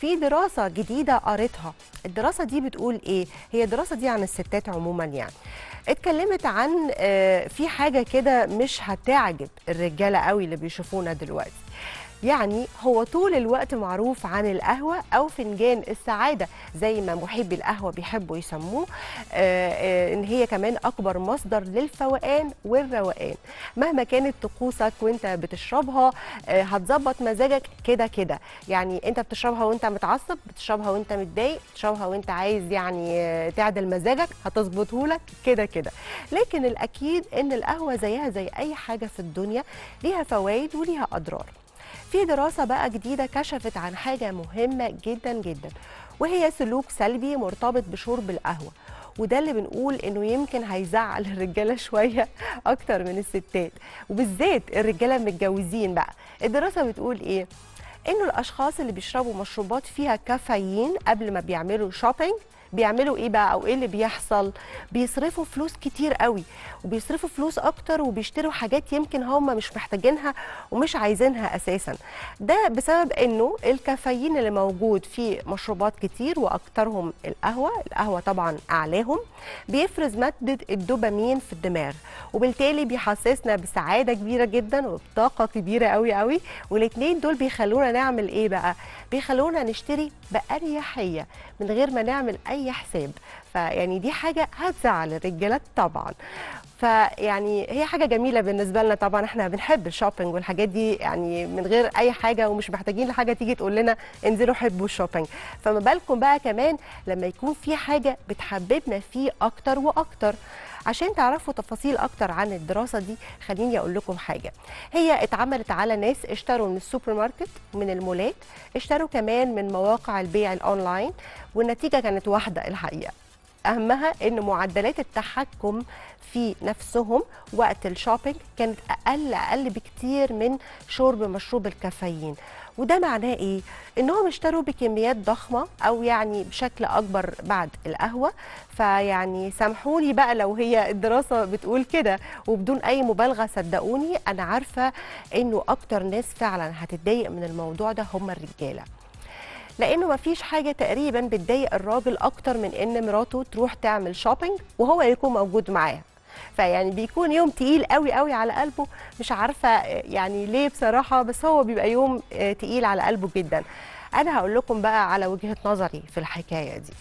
في دراسة جديدة قريتها. الدراسة دي بتقول ايه؟ هي الدراسة دي عن الستات عموما، يعني اتكلمت عن في حاجة كده مش هتعجب الرجالة قوي اللي بيشوفونا دلوقتي. يعني هو طول الوقت معروف عن القهوة أو فنجان السعادة زي ما محبي القهوة بيحبوا يسموه، إن هي كمان أكبر مصدر للفوقان والروقان. مهما كانت طقوسك وانت بتشربها هتظبط مزاجك كده كده. يعني انت بتشربها وانت متعصب، بتشربها وانت متضايق، بتشربها وانت عايز يعني تعدل مزاجك هتظبطهولك كده كده. لكن الأكيد إن القهوة زيها زي أي حاجة في الدنيا، ليها فوائد وليها أضرار. في دراسة بقى جديدة كشفت عن حاجة مهمة جدا جدا، وهي سلوك سلبي مرتبط بشرب القهوة، وده اللي بنقول انه يمكن هيزعل الرجاله شويه اكتر من الستات، وبالذات الرجاله المتجوزين بقى. الدراسة بتقول ايه؟ انه الاشخاص اللي بيشربوا مشروبات فيها كافيين قبل ما بيعملوا شوبينج بيعملوا ايه بقى او ايه اللي بيحصل؟ بيصرفوا فلوس كتير قوي، وبيصرفوا فلوس اكتر، وبيشتروا حاجات يمكن هم مش محتاجينها ومش عايزينها اساسا. ده بسبب انه الكافيين اللي موجود في مشروبات كتير واكترهم القهوه، القهوه طبعا اعلاهم، بيفرز ماده الدوبامين في الدماغ، وبالتالي بيحسسنا بسعاده كبيره جدا وبطاقه كبيره قوي قوي. والاثنين دول بيخلونا نعمل ايه بقى؟ بيخلونا نشتري باريحيه من غير ما نعمل اي حساب. فيعني دي حاجه هتزعل الرجاله طبعا. فيعني هي حاجه جميله بالنسبه لنا طبعا، احنا بنحب الشوبينج والحاجات دي يعني من غير اي حاجه، ومش محتاجين لحاجه تيجي تقول لنا انزلوا حبوا الشوبينج. فما بالكم بقى كمان لما يكون في حاجه بتحببنا فيه اكتر واكتر. عشان تعرفوا تفاصيل اكتر عن الدراسه دي خليني اقول لكم حاجه. هي اتعملت على ناس اشتروا من السوبر ماركت، من المولات، اشتروا كمان من مواقع البيع الاونلاين، والنتيجه كانت واحده الحقيقه. اهمها ان معدلات التحكم في نفسهم وقت الشوبينج كانت اقل بكتير من شرب مشروب الكافيين. وده معناه ايه؟ انهم اشتروا بكميات ضخمه او يعني بشكل اكبر بعد القهوه. فيعني سامحوني بقى لو هي الدراسه بتقول كده، وبدون اي مبالغه صدقوني انا عارفه انه اكتر ناس فعلا هتتضايق من الموضوع ده هم الرجاله، لانه مفيش حاجه تقريبا بتضايق الراجل اكتر من ان مراته تروح تعمل شوبينج وهو يكون موجود معاها. فيعني بيكون يوم تقيل قوي قوي على قلبه، مش عارفه يعني ليه بصراحه، بس هو بيبقى يوم تقيل على قلبه جدا. انا هقول لكم بقى على وجهه نظري في الحكايه دي.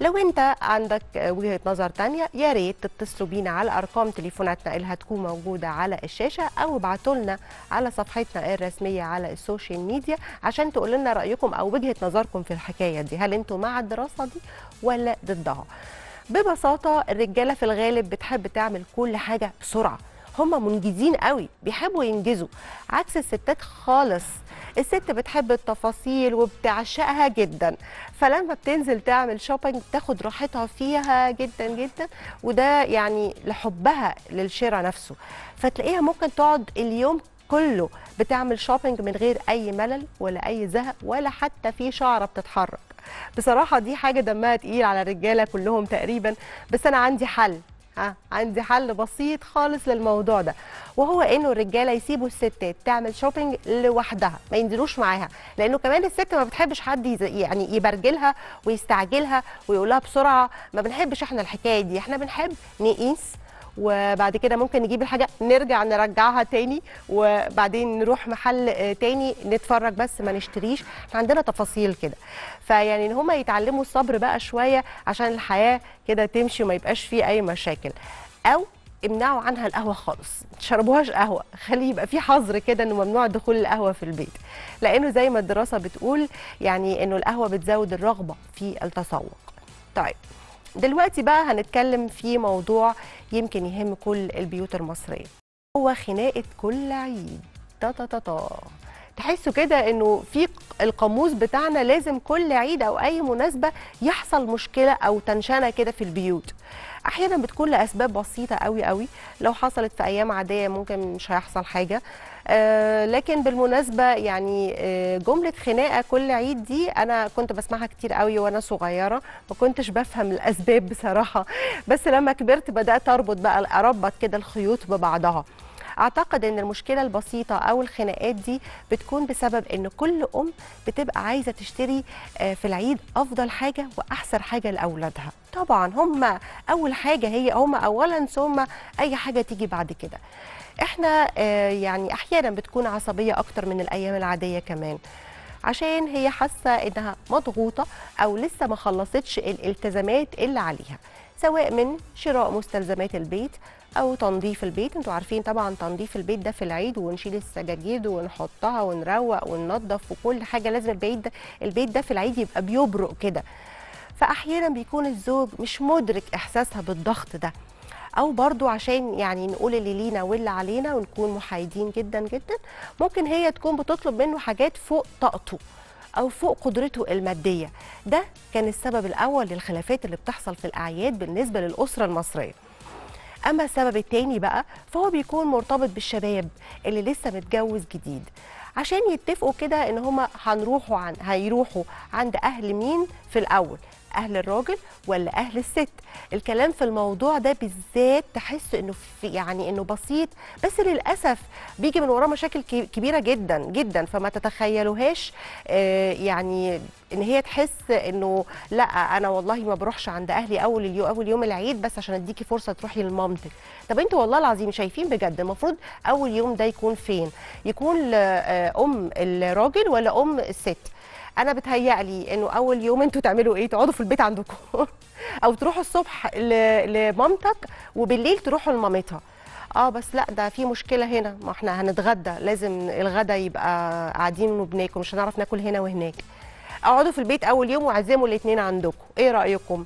لو انت عندك وجهه نظر تانية يا ريت تتصلوا بينا على ارقام تليفوناتنا اللي هتكون موجوده على الشاشه، او ابعتوا لنا على صفحتنا الرسميه على السوشيال ميديا عشان تقولوا لنا رايكم او وجهه نظركم في الحكايه دي. هل انتوا مع الدراسه دي ولا ضدها؟ ببساطه الرجاله في الغالب بتحب تعمل كل حاجه بسرعه، هم منجزين قوي، بيحبوا ينجزوا عكس الستات خالص. الست بتحب التفاصيل وبتعشقها جدا، فلما بتنزل تعمل شوبينج بتاخد راحتها فيها جدا جدا، وده يعني لحبها للشراء نفسه. فتلاقيها ممكن تقعد اليوم كله بتعمل شوبينج من غير اي ملل ولا اي زهق ولا حتى في شعره بتتحرك. بصراحه دي حاجه دمها تقيل على الرجاله كلهم تقريبا، بس انا عندي حل. عندي حل بسيط خالص للموضوع ده، وهو انه الرجاله يسيبوا الستات تعمل شوبينج لوحدها، ما ينزلوش معاها، لانه كمان الست ما بتحبش حد يعني يبرجلها ويستعجلها ويقولها بسرعه. ما بنحبش احنا الحكايه دي، احنا بنحب نقيس وبعد كده ممكن نجيب الحاجه نرجع نرجعها تاني، وبعدين نروح محل تاني نتفرج بس ما نشتريش. احنا عندنا تفاصيل كده. فيعني ان هما يتعلموا الصبر بقى شويه عشان الحياه كده تمشي وما يبقاش فيه اي مشاكل. او امنعوا عنها القهوه خالص، ما تشربوهاش قهوه، خليه يبقى في حظر كده انه ممنوع دخول القهوه في البيت، لانه زي ما الدراسه بتقول يعني انه القهوه بتزود الرغبه في التسوق. طيب دلوقتي بقى هنتكلم في موضوع يمكن يهم كل البيوت المصرية، هو خناقة كل عيد. تحسوا كده انه في القاموس بتاعنا لازم كل عيد او اي مناسبة يحصل مشكلة او تنشنة كده في البيوت. احيانا بتكون لاسباب بسيطة قوي قوي، لو حصلت في ايام عادية ممكن مش هيحصل حاجة، لكن بالمناسبه يعني جمله خناقه كل عيد دي انا كنت بسمعها كتير قوي وانا صغيره، ما كنتش بفهم الاسباب بصراحه، بس لما كبرت بدات اربط كده الخيوط ببعضها. اعتقد ان المشكله البسيطه او الخناقات دي بتكون بسبب ان كل ام بتبقى عايزه تشتري في العيد افضل حاجه واحسن حاجه لاولادها. طبعا هم اول حاجه هي هم اولا ثم اي حاجه تيجي بعد كده. احنا يعني احيانا بتكون عصبيه اكتر من الايام العاديه كمان، عشان هي حاسه انها مضغوطه او لسه ما خلصتش الالتزامات اللي عليها، سواء من شراء مستلزمات البيت او تنظيف البيت. انتوا عارفين طبعا تنظيف البيت ده في العيد، ونشيل السجاجيد ونحطها ونروق وننظف وكل حاجه، لازم البيت ده في العيد يبقى بيبرق كده. فاحيانا بيكون الزوج مش مدرك احساسها بالضغط ده، او برضو عشان يعني نقول اللي لينا واللي علينا ونكون محايدين جدا جدا، ممكن هي تكون بتطلب منه حاجات فوق طاقته او فوق قدرته الماديه. ده كان السبب الاول للخلافات اللي بتحصل في الاعياد بالنسبه للاسره المصريه. اما السبب الثاني بقى فهو بيكون مرتبط بالشباب اللي لسه متجوز جديد، عشان يتفقوا كده ان هما هيروحوا عند اهل مين في الاول، اهل الراجل ولا اهل الست. الكلام في الموضوع ده بالذات تحس انه يعني انه بسيط، بس للاسف بيجي من وراه مشاكل كبيره جدا جدا، فما تتخيلوهاش يعني ان هي تحس انه لا انا والله ما بروحش عند اهلي اول يوم العيد بس عشان اديكي فرصه تروحي لمامتك. طب انتوا والله العظيم شايفين بجد المفروض اول يوم ده يكون فين؟ يكون ام الراجل ولا ام الست؟ انا بتهيألي انه اول يوم انتوا تعملوا ايه؟ تقعدوا في البيت عندكم او تروحوا الصبح لمامتك وبالليل تروحوا لمامتها. بس لا، ده في مشكله هنا، ما احنا هنتغدى، لازم الغدا يبقى قاعدين وبناكل، مش هنعرف ناكل هنا وهناك. اقعدوا في البيت اول يوم وعزموا الاثنين عندكم، ايه رايكم؟